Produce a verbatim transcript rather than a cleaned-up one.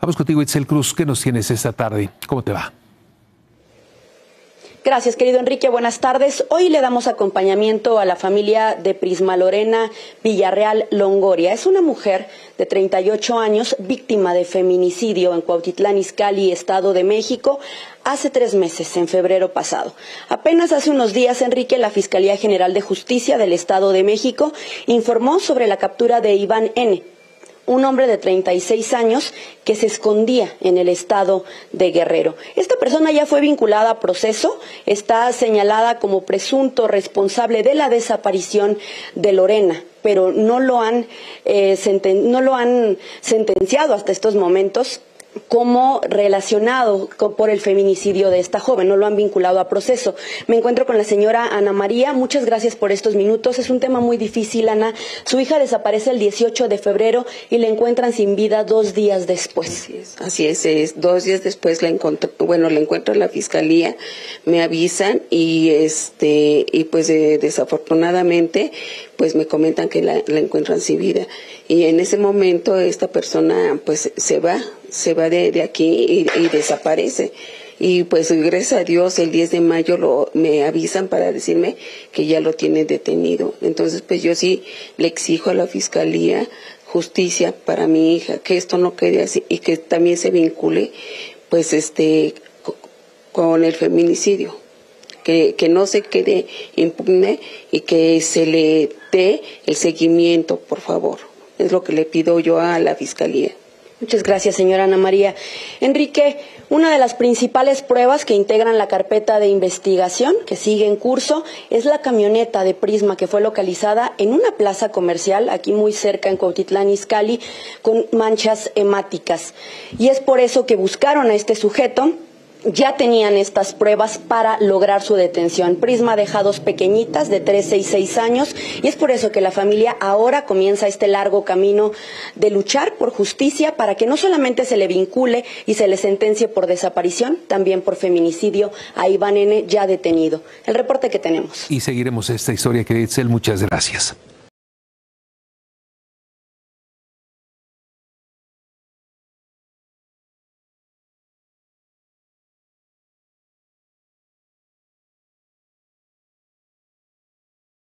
Vamos contigo, Itzel Cruz, ¿qué nos tienes esta tarde? ¿Cómo te va? Gracias, querido Enrique. Buenas tardes. Hoy le damos acompañamiento a la familia de Prisma Lorena Villarreal Longoria. Es una mujer de treinta y ocho años, víctima de feminicidio en Cuautitlán Izcalli, Estado de México, hace tres meses, en febrero pasado. Apenas hace unos días, Enrique, la Fiscalía General de Justicia del Estado de México informó sobre la captura de Iván N., un hombre de treinta y seis años que se escondía en el estado de Guerrero. Esta persona ya fue vinculada a proceso, está señalada como presunto responsable de la desaparición de Lorena, pero no lo han, eh, senten- no lo han sentenciado hasta estos momentos como relacionado con, por el feminicidio de esta joven, no lo han vinculado a proceso. Me encuentro con la señora Ana María, muchas gracias por estos minutos, es un tema muy difícil, Ana. Su hija desaparece el dieciocho de febrero y la encuentran sin vida dos días después. Así es, así es, es dos días después la encontró, bueno, la encuentro en la fiscalía, me avisan y este y pues eh, desafortunadamente pues me comentan que la, la encuentran sin vida, y en ese momento esta persona pues se va, se va de, de aquí y, y desaparece, y pues gracias a Dios el diez de mayo lo, me avisan para decirme que ya lo tienen detenido. Entonces pues yo sí le exijo a la Fiscalía justicia para mi hija, que esto no quede así y que también se vincule pues este con el feminicidio. Que, que no se quede impugne y que se le dé el seguimiento, por favor. Es lo que le pido yo a la Fiscalía. Muchas gracias, señora Ana María. Enrique, una de las principales pruebas que integran la carpeta de investigación que sigue en curso es la camioneta de Prisma que fue localizada en una plaza comercial, aquí muy cerca en Cuautitlán Izcalli, con manchas hemáticas. Y es por eso que buscaron a este sujeto. Ya tenían estas pruebas para lograr su detención. Prisma deja dos pequeñitas de trece y seis años, y es por eso que la familia ahora comienza este largo camino de luchar por justicia para que no solamente se le vincule y se le sentencie por desaparición, también por feminicidio a Iván N., ya detenido. El reporte que tenemos. Y seguiremos esta historia, que Itzel, muchas gracias.